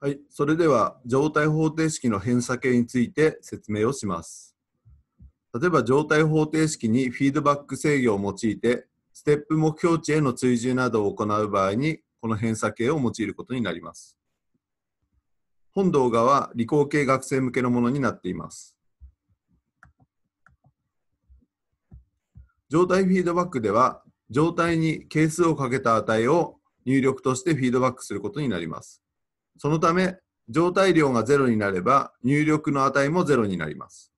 はい、それでは状態方程式の偏差系について説明をします。例えば状態方程式にフィードバック制御を用いてステップ目標値への追従などを行う場合にこの偏差系を用いることになります。本動画は理工系学生向けのものになっています。状態フィードバックでは状態に係数をかけた値を入力としてフィードバックすることになります。そのため、状態量が0になれば入力の値も0になります。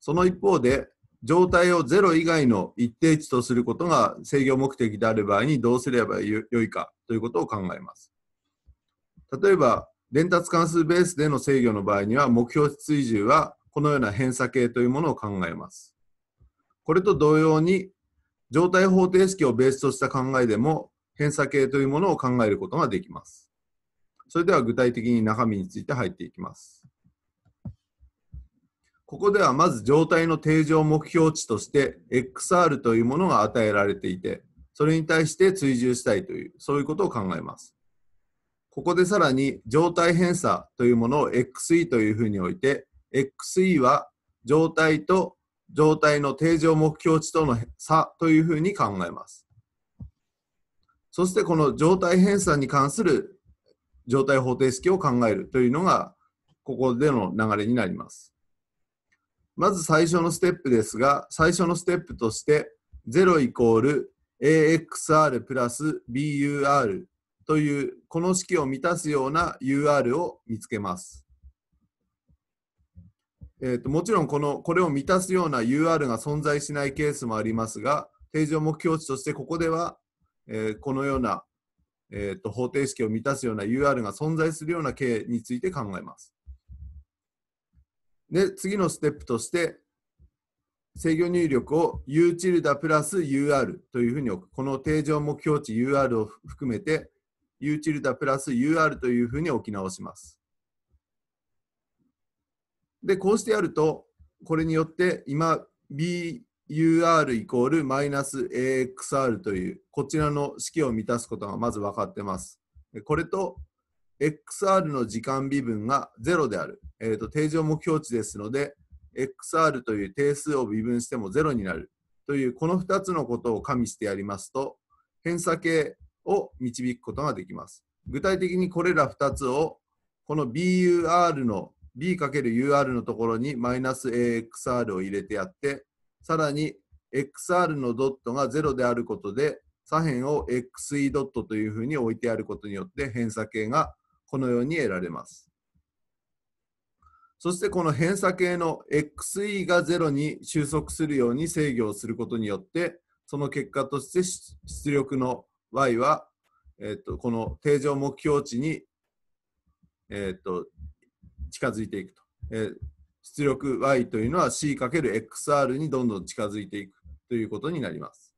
その一方で、状態を0以外の一定値とすることが制御目的である場合にどうすればよいかということを考えます。例えば、伝達関数ベースでの制御の場合には目標値追従はこのような偏差系というものを考えます。これと同様に、状態方程式をベースとした考えでも偏差系というものを考えることができます。それでは具体的に中身について入っていきます。ここではまず状態の定常目標値として XR というものが与えられていて、それに対して追従したいという、そういうことを考えます。ここでさらに状態偏差というものを XE というふうに置いて、XE は状態と状態の定常目標値との差というふうに考えます。そしてこの状態偏差に関する状態方程式を考えるというのがここでの流れになります。まず最初のステップですが、最初のステップとして0イコール AXR プラス BUR というこの式を満たすような UR を見つけます。もちろんこれを満たすような UR が存在しないケースもありますが、定常目標値としてここでは、このような、方程式を満たすような UR が存在するような系について考えます。で、次のステップとして制御入力を U チルダプラス UR というふうに置く。この定常目標値 UR を含めて U チルダプラス UR というふうに置き直します。で、こうしてやると、これによって今 BUR イコールマイナス AXR というこちらの式を満たすことがまず分かってます。これと XR の時間微分が0である。定常目標値ですので、XR という定数を微分しても0になるというこの2つのことを加味してやりますと、偏差系を導くことができます。具体的にこれら2つをこの BUR のB×UR のところにマイナス AXR を入れてやって、さらに XR のドットが0であることで、左辺を XE ドットというふうに置いてあることによって偏差系がこのように得られます。そしてこの偏差系の XE が0に収束するように制御をすることによって、その結果として出力の Y は、この定常目標値に、近づいていくと、出力 Y というのは C×XR にどんどん近づいていくということになります。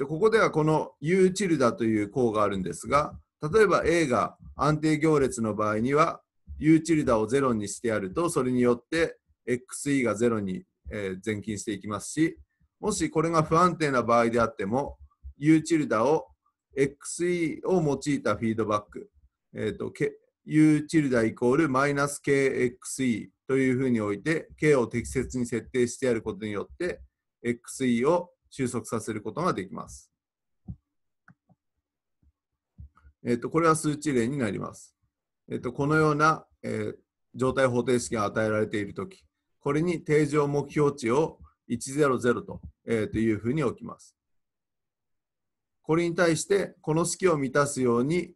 ここではこの U チルダという項があるんですが、例えば A が安定行列の場合には U チルダを0にしてやると、それによって XE が0に前近していきますし、もしこれが不安定な場合であっても U チルダを XE を用いたフィードバック、U チルダイコールマイナス KXE というふうにおいて K を適切に設定してやることによって XE を収束させることができます。これは数値例になります。このような、状態方程式が与えられているとき、これに定常目標値を100と、いうふうに置きます。これに対してこの式を満たすように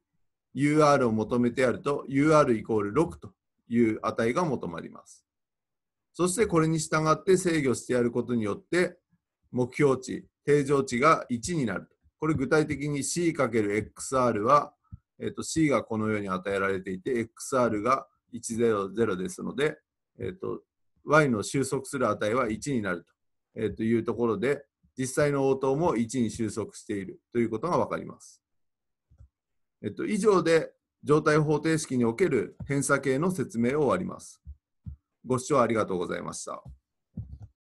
UR を求めてやると UR イコール6という値が求まります。そしてこれに従って制御してやることによって目標値、定常値が1になる。これ具体的に C×XR は、C がこのように与えられていて XR が100ですので、Y の収束する値は1になると、いうところで実際の応答も1に収束しているということが分かります。以上で状態方程式における偏差系の説明を終わります。ご視聴ありがとうございました。